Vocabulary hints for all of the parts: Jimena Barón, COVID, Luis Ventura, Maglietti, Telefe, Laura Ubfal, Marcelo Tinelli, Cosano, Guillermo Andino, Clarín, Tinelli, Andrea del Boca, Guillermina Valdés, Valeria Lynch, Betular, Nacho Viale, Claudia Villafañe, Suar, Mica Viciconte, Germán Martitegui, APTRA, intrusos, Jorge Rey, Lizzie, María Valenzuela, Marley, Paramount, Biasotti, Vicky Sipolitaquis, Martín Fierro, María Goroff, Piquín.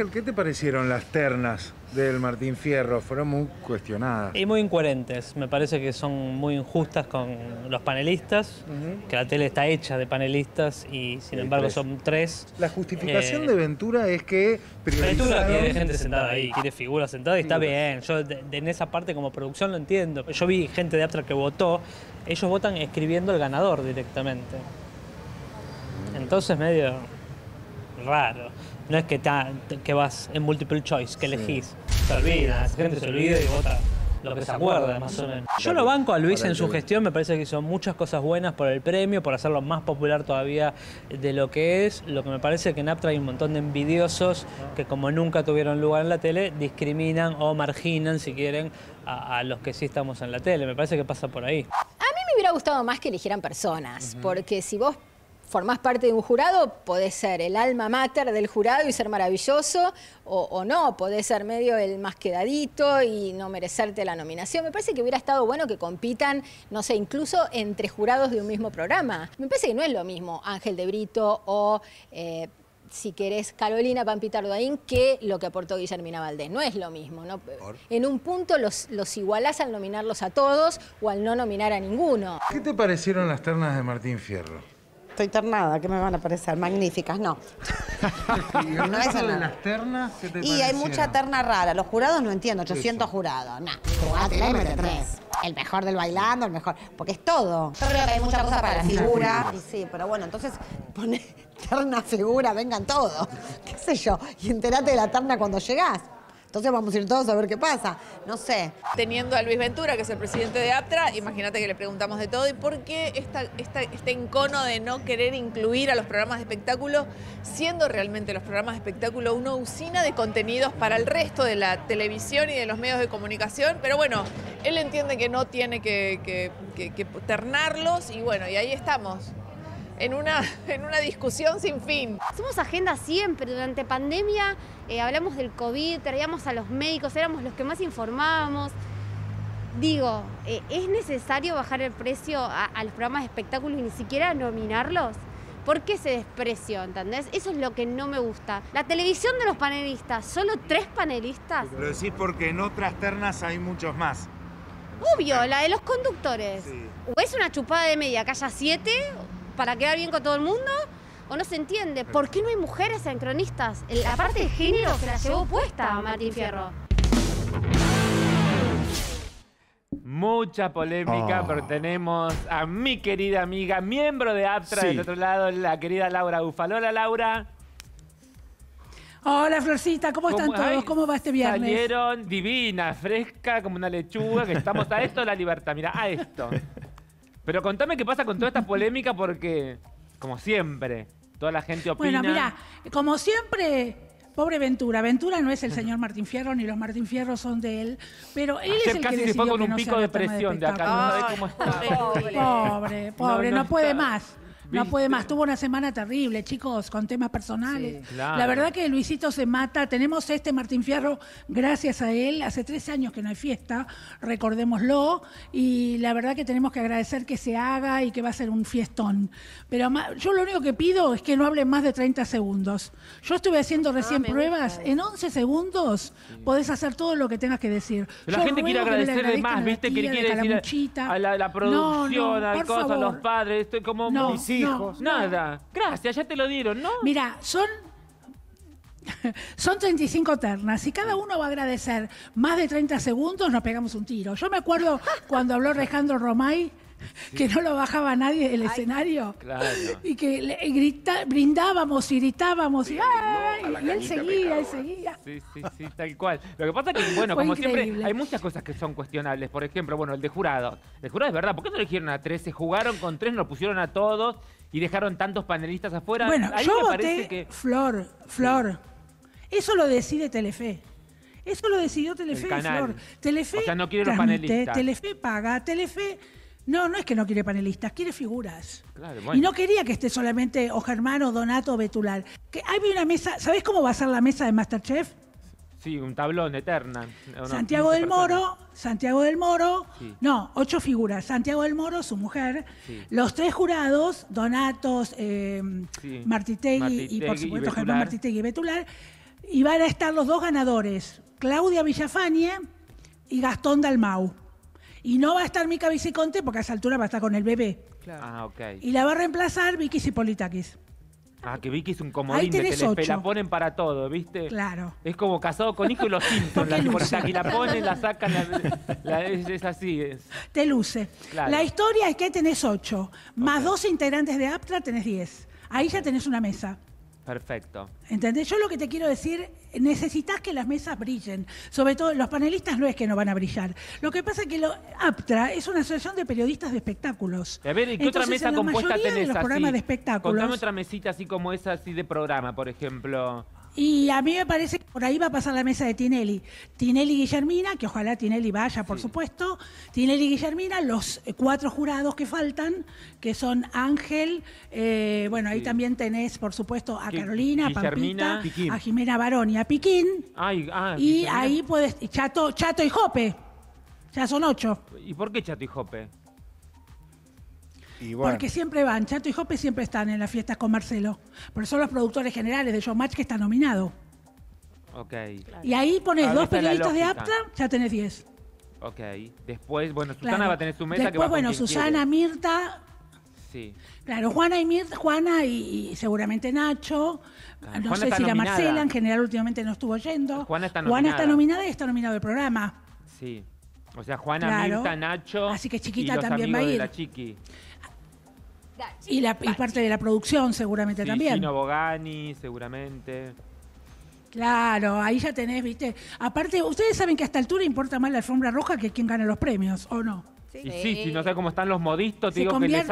Ángel, ¿qué te parecieron las ternas del Martín Fierro? Fueron muy cuestionadas. Y muy incoherentes. Me parece que son muy injustas con los panelistas, que la tele está hecha de panelistas y sin embargo son tres. La justificación de Ventura es que... Ventura quiere gente sentada ahí, quiere figuras sentadas y está bien. Yo en esa parte como producción lo entiendo. Yo vi gente de APTRA que votó. Ellos votan escribiendo el ganador directamente. Entonces medio raro. No es que vas en multiple choice, que elegís. Se olvida, la gente se olvida y vota lo que se acuerda, más o menos. Yo lo banco a Luis en su gestión, me parece que hizo muchas cosas buenas por el premio, por hacerlo más popular todavía de lo que es. Lo que me parece que en APTRA hay un montón de envidiosos que, como nunca tuvieron lugar en la tele, discriminan o marginan, si quieren, a los que sí estamos en la tele. Me parece que pasa por ahí. A mí me hubiera gustado más que eligieran personas, porque si vos... formás parte de un jurado, podés ser el alma mater del jurado y ser maravilloso, o no, podés ser medio el más quedadito y no merecerte la nominación. Me parece que hubiera estado bueno que compitan, no sé, incluso entre jurados de un mismo programa. Me parece que no es lo mismo Ángel de Brito o, si querés, Carolina Pampita Ardoaín, que lo que aportó Guillermina Valdés. No es lo mismo, ¿no? En un punto los igualás al nominarlos a todos o al no nominar a ninguno. ¿Qué te parecieron las ternas de Martín Fierro? Estoy ternada, que me van a parecer magníficas, no. No es las ternas, ¿qué te parecieron? Hay mucha terna rara, los jurados no entiendo, 800 jurados, no. Jugate, el mejor del bailando, el mejor, porque es todo. Yo creo que hay mucha cosa para la figura. Sí, pero bueno, entonces pone terna figura, vengan todos, qué sé yo, y enterate de la terna cuando llegás. Entonces vamos a ir todos a ver qué pasa. No sé. Teniendo a Luis Ventura, que es el presidente de APTRA, imagínate que le preguntamos de todo. ¿Y por qué este encono de no querer incluir a los programas de espectáculo, siendo realmente los programas de espectáculo una usina de contenidos para el resto de la televisión y de los medios de comunicación? Pero bueno, él entiende que no tiene que ternarlos y bueno, y ahí estamos. En una discusión sin fin. Hacemos agenda siempre, durante pandemia hablamos del COVID, traíamos a los médicos, éramos los que más informábamos. Digo, ¿es necesario bajar el precio a los programas de espectáculos y ni siquiera nominarlos? ¿Por qué ese desprecio, entendés? Eso es lo que no me gusta. La televisión de los panelistas, solo 3 panelistas. Lo decís porque en otras ternas hay muchos más. Obvio, la de los conductores. Sí. O es una chupada de media, que haya 7... para quedar bien con todo el mundo, o no se entiende. ¿Por qué no hay mujeres anacronistas? La parte de género se la llevó puesta a Martín Fierro. Mucha polémica, pero tenemos a mi querida amiga, miembro de APTRA del otro lado, la querida Laura Ubfal. Hola, Laura. Hola, Florcita, ¿cómo están todos? ¿Cómo va este viernes? Salieron divina, fresca, como una lechuga, que estamos a esto de la libertad. Mira, a esto. Pero contame qué pasa con toda esta polémica porque, como siempre, toda la gente opina... Bueno, mira, como siempre, pobre Ventura. Ventura no es el señor Martín Fierro, ni los Martín Fierro son de él, pero él es el que decidió que no sea el tema de espectáculo. Ayer casi se fue con un pico de presión de acá, no sabe cómo está. Pobre, no puede más. No puede más, tuvo una semana terrible, chicos, con temas personales. Sí, claro. La verdad que Luisito se mata. Tenemos Martín Fierro, gracias a él. Hace 3 años que no hay fiesta, recordémoslo. Y la verdad que tenemos que agradecer que se haga y que va a ser un fiestón. Pero yo lo único que pido es que no hablen más de 30 segundos. Yo estuve haciendo recién pruebas. En 11 segundos podés hacer todo lo que tengas que decir. Pero la gente quiere agradecerle más, ¿viste? Que quiere decir a la producción, a cosas, a los padres. Estoy como... No. No, nada. Gracias, ya te lo dieron, ¿no? Mira, son 35 ternas. Si cada uno va a agradecer más de 30 segundos, nos pegamos un tiro. Yo me acuerdo cuando habló Alejandro Romay, que no lo bajaba nadie del escenario. Claro. Y que brindábamos y gritábamos. Sí, y él seguía, Sí, tal cual. Lo que pasa es que, bueno, como siempre, hay muchas cosas que son cuestionables. Por ejemplo, bueno, el de jurado. El jurado es verdad. ¿Por qué no eligieron a 3? Se jugaron con 3, nos pusieron a todos y dejaron tantos panelistas afuera. Bueno, ahí yo me voté que... Flor, eso lo decide Telefe. Eso lo decidió Telefe y Flor. Telefe, o sea, no quiere los panelistas. Telefe paga, Telefe... No es que no quiere panelistas, quiere figuras. Claro, bueno. Y no quería que esté solamente o Germán o Donato o Betular. Que hay una mesa, ¿sabés cómo va a ser la mesa de Masterchef? Sí, un tablón eterna. Santiago del Moro, sí. No, 8 figuras. Santiago del Moro, su mujer, sí. Los 3 jurados, Donato, Martitegui y por supuesto Germán Martitegui y Betular. y van a estar los dos ganadores, Claudia Villafañe y Gastón Dalmau. Y no va a estar Mica Viciconte porque a esa altura va a estar con el bebé. Claro. Ah, okay. Y la va a reemplazar Vicky Sipolitaquis. Ah, que Vicky es un comodín de Telefe, la ponen para todo, ¿viste? Claro. Es como Casado con Hijo y Los Simpsons, la ponen, la sacan, es así. Es. Te luce. Claro. La historia es que tenés 8, más okay. 2 integrantes de APTRA tenés 10. Ahí ya tenés una mesa. Perfecto. ¿Entendés? Yo lo que te quiero decir, necesitas que las mesas brillen. Sobre todo, los panelistas no es que no van a brillar. Lo que pasa es que APTRA es una asociación de periodistas de espectáculos. A ver, ¿y qué entonces, otra mesa compuesta tenés así? En los programas de espectáculos. Contame otra mesita así como esa, así de programa, por ejemplo. Y a mí me parece que por ahí va a pasar la mesa de Tinelli. Tinelli y Guillermina, que ojalá Tinelli vaya, por sí. supuesto. Tinelli y Guillermina, los 4 jurados que faltan, que son Ángel, bueno, ahí sí. también tenés, por supuesto, a Carolina, Pampita, Piquín. A Jimena Barón y a Piquín. Ay, ah, y Guillermina. Ahí puedes, Chato y Jope, ya son 8. ¿Y por qué Chato y Jope? Y bueno. Porque siempre van, Chato y Jope siempre están en las fiestas con Marcelo. Pero son los productores generales de Showmatch que está nominado. Ok. Y ahí pones claro, 2 periodistas de APTRA, ya tenés 10. Ok. Después, bueno, Susana claro. va a tener su mesa. Después, que va bueno, Susana, quiere. Mirta. Sí. Claro, Juana y seguramente Nacho. Claro. No sé si la Marcela, en general últimamente no estuvo yendo. Juana está nominada y está nominado el programa. Sí. O sea, Juana, claro. Mirta, Nacho. Así que Chiquita y los también va a ir. De la Chiqui. Y parte de la producción seguramente sí, también. Gino Bogani, seguramente. Claro, ahí ya tenés, viste. Aparte, ustedes saben que a esta altura importa más la alfombra roja que quién gana los premios, ¿o no? Sí, y sí, si no sé cómo están los modistos, te digo que le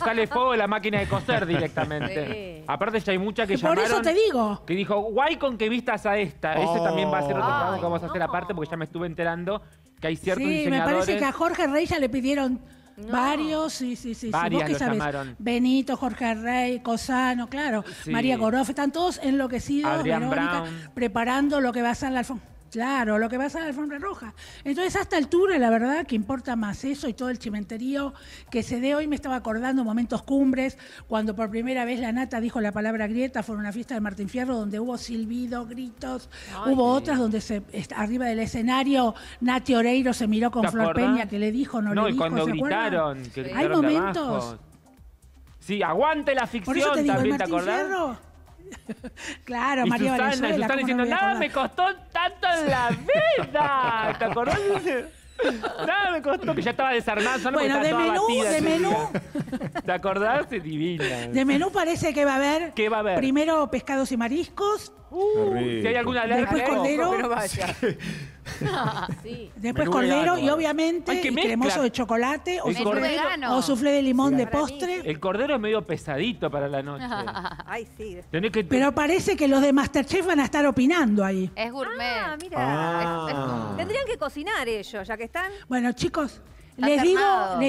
sale fuego de la máquina de coser directamente. Sí. Aparte ya hay mucha que llamaron. Por eso te digo. Que dijo, guay con que vistas a esta. Oh. Ese también va a ser otro trabajo que vamos a hacer aparte porque ya me estuve enterando que hay ciertos diseñadores. Sí, me parece que a Jorge Rey ya le pidieron... No. Varios, sí. Varias vos que sabés, llamaron. Benito, Jorge Rey, Cosano, claro, sí. María Goroff, están todos enloquecidos, Adrián Verónica, Brown. Preparando lo que va a ser la alfombra. Claro, lo que va a ser la alfombra roja. Entonces, a esta altura, la verdad, que importa más eso y todo el chimenterío que se dé. Hoy me estaba acordando momentos cumbres, cuando por primera vez la Nata dijo la palabra grieta, fue una fiesta de Martín Fierro, donde hubo silbido, gritos, hubo otras donde arriba del escenario Nati Oreiro se miró con Flor acordás? Peña, que le dijo, no le dijo, ¿se acuerdan? Que gritaron hay momentos. Abajo. Sí, aguante la ficción, por eso te digo, también, ¿te acordás? Fierro, claro, y María Valenzuela. Y Susana diciendo, nada me costó tanto en la vida. ¿Te acordás? Nada me costó, que ya estaba desarmada. Solo bueno, de menú. ¿Te acordás? Es divina. De menú parece que va a haber. ¿Qué va a haber? Primero pescados y mariscos. Si hay alguna después cordero. Pero vaya. Sí. Después menú cordero vegano, y obviamente el cremoso de chocolate o soufflé de limón de postre. El cordero es medio pesadito para la noche. Ay, sí. Pero parece que los de Masterchef van a estar opinando ahí. Es gourmet. Ah, mira. Tendrían que cocinar ellos, ya que están. Bueno, chicos. Les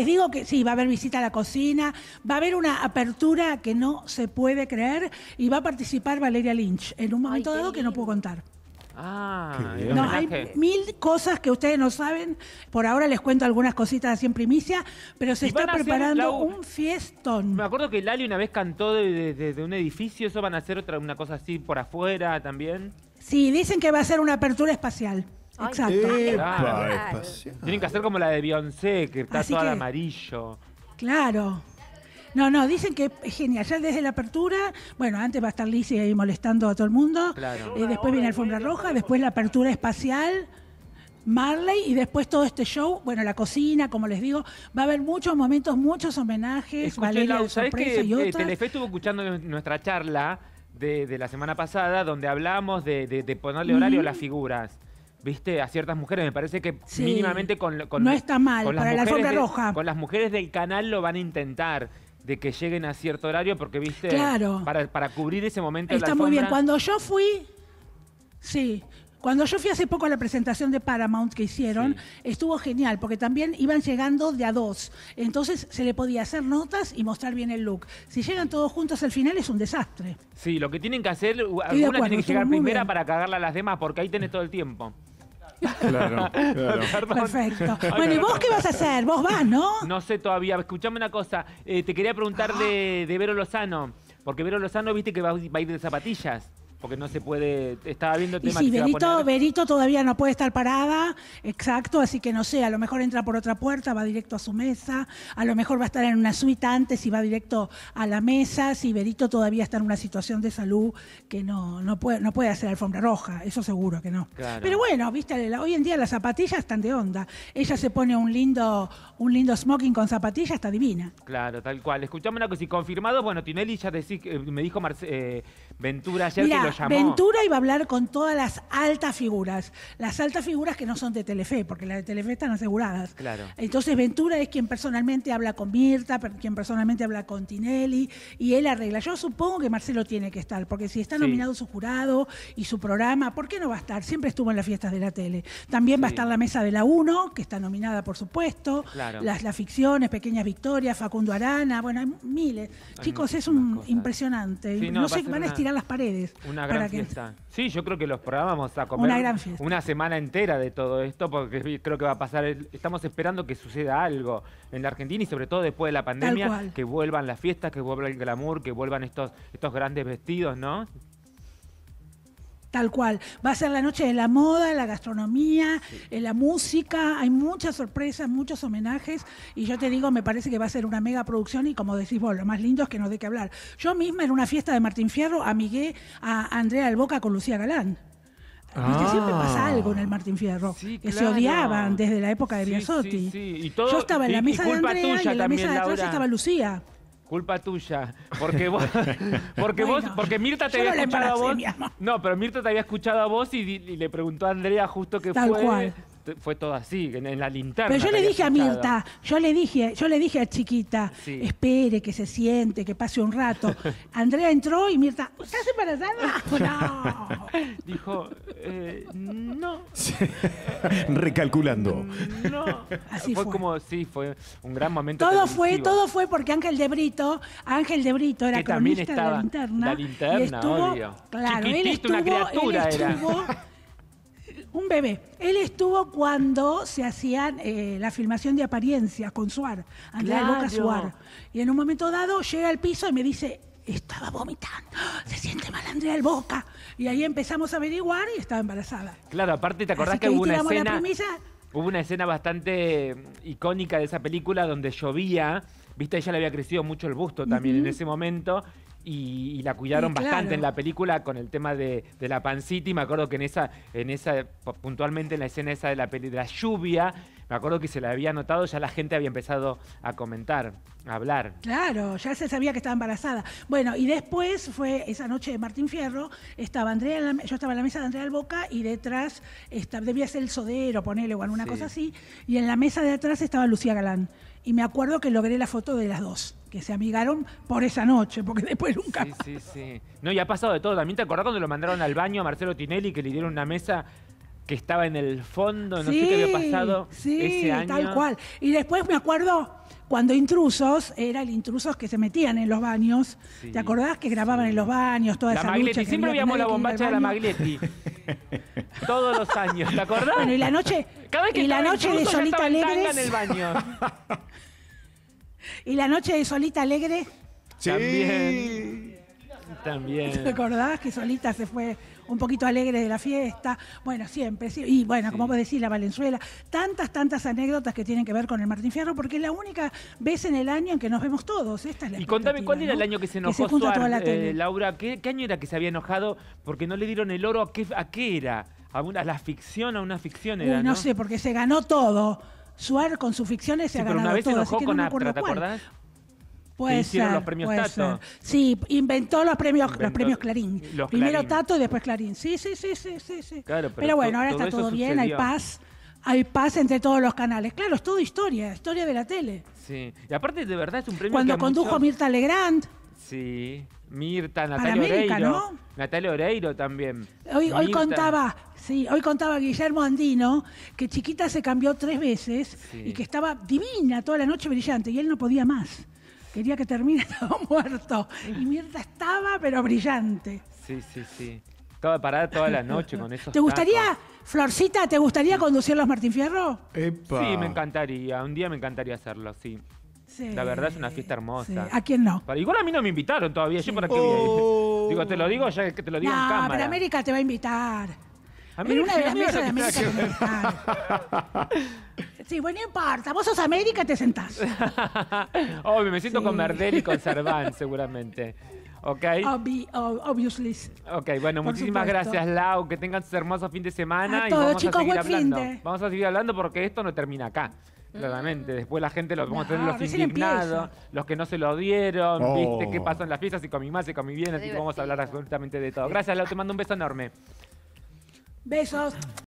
digo que sí, va a haber visita a la cocina, va a haber una apertura que no se puede creer y va a participar Valeria Lynch en un momento dado que no puedo contar. Ah, no, hay 1000 cosas que ustedes no saben. Por ahora les cuento algunas cositas así en primicia, pero se está preparando un fiestón. Me acuerdo que Lali una vez cantó desde un edificio, eso van a hacer una cosa así por afuera también. Sí, dicen que va a ser una apertura espacial. Exacto. Claro. Tienen que hacer como la de Beyoncé, que está toda de amarillo. Claro. No, dicen que es genial. Ya desde la apertura, bueno, antes va a estar Lizzie ahí molestando a todo el mundo. Claro. Después viene alfombra roja, después la apertura espacial, Marley, y después todo este show. Bueno, la cocina, como les digo, va a haber muchos momentos, muchos homenajes. Escuché, Valeria, de sorpresa y otras. Telefe estuvo escuchando nuestra charla de la semana pasada, donde hablamos de ponerle horario a las figuras. ¿Viste? A ciertas mujeres, me parece que mínimamente con no está mal, con para la alfombra roja. Con las mujeres del canal lo van a intentar, de que lleguen a cierto horario, porque, ¿viste? Claro. Para cubrir ese momento está de la alfombra. Muy bien. Cuando yo fui hace poco a la presentación de Paramount que hicieron, estuvo genial, porque también iban llegando de a 2. Entonces se le podía hacer notas y mostrar bien el look. Si llegan todos juntos al final es un desastre. Sí, lo que tienen que hacer, alguna tiene que llegar primera bien. Para cagarla a las demás, porque ahí tenés todo el tiempo. Claro. Perfecto. Bueno, ¿y vos qué vas a hacer? Vos vas, ¿no? No sé todavía. Escuchame una cosa. Te quería preguntar de Vero Lozano, porque Vero Lozano, viste que va a ir de zapatillas. Porque no se puede... Estaba viendo temas y sí, que Berito, se va a poner... Berito todavía no puede estar parada, exacto, así que no sé, a lo mejor entra por otra puerta, va directo a su mesa, a lo mejor va a estar en una suite antes y va directo a la mesa, si Berito todavía está en una situación de salud que no puede hacer alfombra roja, eso seguro que no. Claro. Pero bueno, viste, hoy en día las zapatillas están de onda. Ella se pone un lindo smoking con zapatillas, está divina. Claro, tal cual. Escuchame una cosa, y confirmados, bueno, Tinelli ya decís, me dijo Ventura ayer. Mirá, que lo llamó. Ventura iba a hablar con todas las altas figuras que no son de Telefe, porque las de Telefe están aseguradas. Claro. Entonces Ventura es quien personalmente habla con Mirta, quien personalmente habla con Tinelli, y él arregla. Yo supongo que Marcelo tiene que estar, porque si está nominado su jurado y su programa, ¿por qué no va a estar? Siempre estuvo en las fiestas de la tele. También va a estar la mesa de la 1, que está nominada, por supuesto. Claro. Las ficciones, Pequeñas Victorias, Facundo Arana, bueno, hay miles. Chicos, es un impresionante. Sí, no sé, van a estirar las paredes. Una gran fiesta. Sí, yo creo que los programas vamos a comer una semana entera de todo esto, porque creo que va a pasar, estamos esperando que suceda algo en la Argentina y sobre todo después de la pandemia, que vuelvan las fiestas, que vuelva el glamour, que vuelvan estos grandes vestidos, ¿no? Tal cual. Va a ser la noche de la moda, la gastronomía, la música. Hay muchas sorpresas, muchos homenajes. Y yo te digo, me parece que va a ser una mega producción y como decís vos, lo más lindo es que nos dé que hablar. Yo misma en una fiesta de Martín Fierro amigué a Andrea del Boca con Lucía Galán. ¿Viste? Siempre pasa algo en el Martín Fierro. Sí, que claro. Se odiaban desde la época de Biasotti. Sí. Yo estaba en la mesa de Andrea y en la mesa de atrás estaba Lucía. Culpa tuya, porque Mirta te había escuchado a vos. No, pero Mirta te había escuchado a vos y le preguntó a Andrea justo que tal fue. Cual. Fue todo así, en la linterna. Pero yo le dije a Mirta, yo le dije a Chiquita, espere que se siente, que pase un rato. Andrea entró y Mirta, ¿estás embarazada? No. Dijo, no. Sí. Recalculando. No. Así fue. Como, sí, fue un gran momento. Todo fue porque Ángel de Brito era cronista de la linterna. Y estuvo, obvio. Claro, él estuvo, una criatura. Un bebé. Él estuvo cuando se hacían la filmación de Apariencias con Suar, Andrea del Boca Suar. Y en un momento dado llega al piso y me dice, estaba vomitando, se siente mal Andrea del Boca. Y ahí empezamos a averiguar y estaba embarazada. Claro, aparte, ¿te acordás que hubo una escena? Hubo una escena bastante icónica de esa película donde llovía, viste, ella le había crecido mucho el busto también en ese momento. Y la cuidaron bastante en la película con el tema de la pancita. Y me acuerdo que en esa puntualmente en la escena esa de la peli de la lluvia, me acuerdo que se la había notado, ya la gente había empezado a comentar, a hablar. Claro, ya se sabía que estaba embarazada. Bueno, y después fue esa noche de Martín Fierro, estaba Andrea, yo estaba en la mesa de Andrea del Boca y detrás debía ser el sodero, ponele o alguna cosa así, y en la mesa de atrás estaba Lucía Galán. Y me acuerdo que logré la foto de las dos, que se amigaron por esa noche, porque después nunca. Sí. No, y ha pasado de todo. También te acordás cuando lo mandaron al baño a Marcelo Tinelli, que le dieron una mesa que estaba en el fondo, no sé qué había pasado ese año. Sí, tal cual. Y después me acuerdo cuando Intrusos, eran intrusos que se metían en los baños. Sí, ¿te acordás que grababan en los baños toda esa lucha? Que siempre veíamos la bombacha de la Maglietti. Todos los años, ¿te acordás? Bueno, y la noche, cada vez que de Solita Alegre en el baño. Y la noche de Solita Alegre también. ¿Te acordás que Solita se fue un poquito alegre de la fiesta? Bueno, siempre. Y bueno, como vos decís, la Valenzuela. Tantas anécdotas que tienen que ver con el Martín Fierro, porque es la única vez en el año en que nos vemos todos. Esta es la contame, ¿cuál era el año que se enojó Suar, Laura? ¿Qué año era que se había enojado? Porque no le dieron el oro. ¿A qué era? ¿A una ficción era? Uy, no sé, porque se ganó todo. Suar con sus ficciones se ha ganado todo. Pero una vez se enojó con APTRA, ¿te acordás? Puede ser, los premios Tato. Sí, inventó los premios Clarín. Primero Tato y después Clarín. Sí. Claro, pero bueno, ahora está todo bien, hay paz. Hay paz entre todos los canales. Claro, es todo historia de la tele. Sí, y aparte de verdad es un premio cuando condujo Mirta Legrand. Sí, Mirta, Natalia Oreiro. ¿No? Natalia Oreiro también. Hoy contaba Guillermo Andino que Chiquita se cambió 3 veces y que estaba divina toda la noche brillante y él no podía más. Quería que termine, estaba muerto. Y Mirta estaba, pero brillante. Sí. Estaba parada toda la noche con esos tacos. Florcita, ¿te gustaría conducir los Martín Fierro? Epa. Sí, me encantaría. Un día me encantaría hacerlo, sí. La verdad es una fiesta hermosa. ¿A quién no? Igual a mí no me invitaron todavía. ¿Yo para qué voy a ir? Digo, te lo digo ya que te lo digo en cámara. No, pero América te va a invitar. En una de las mesas de América te va a invitar. Sí, bueno, no importa. Vos sos América, te sentás. Oh, me siento con Merdelli y con Serván, seguramente. Okay. Obviously. Ok, bueno, por muchísimas supuesto. Gracias, Lau. Que tengan su hermoso fin de semana. A y todos, vamos chicos, a seguir hablando. Vamos a seguir hablando porque esto no termina acá. Claramente, después la gente lo vamos a tener los indignados, los que no se lo dieron, viste qué pasó en las fiestas, si comí más, si comí bien, así que vamos a hablar absolutamente de todo. Gracias, Lau, te mando un beso enorme. Besos.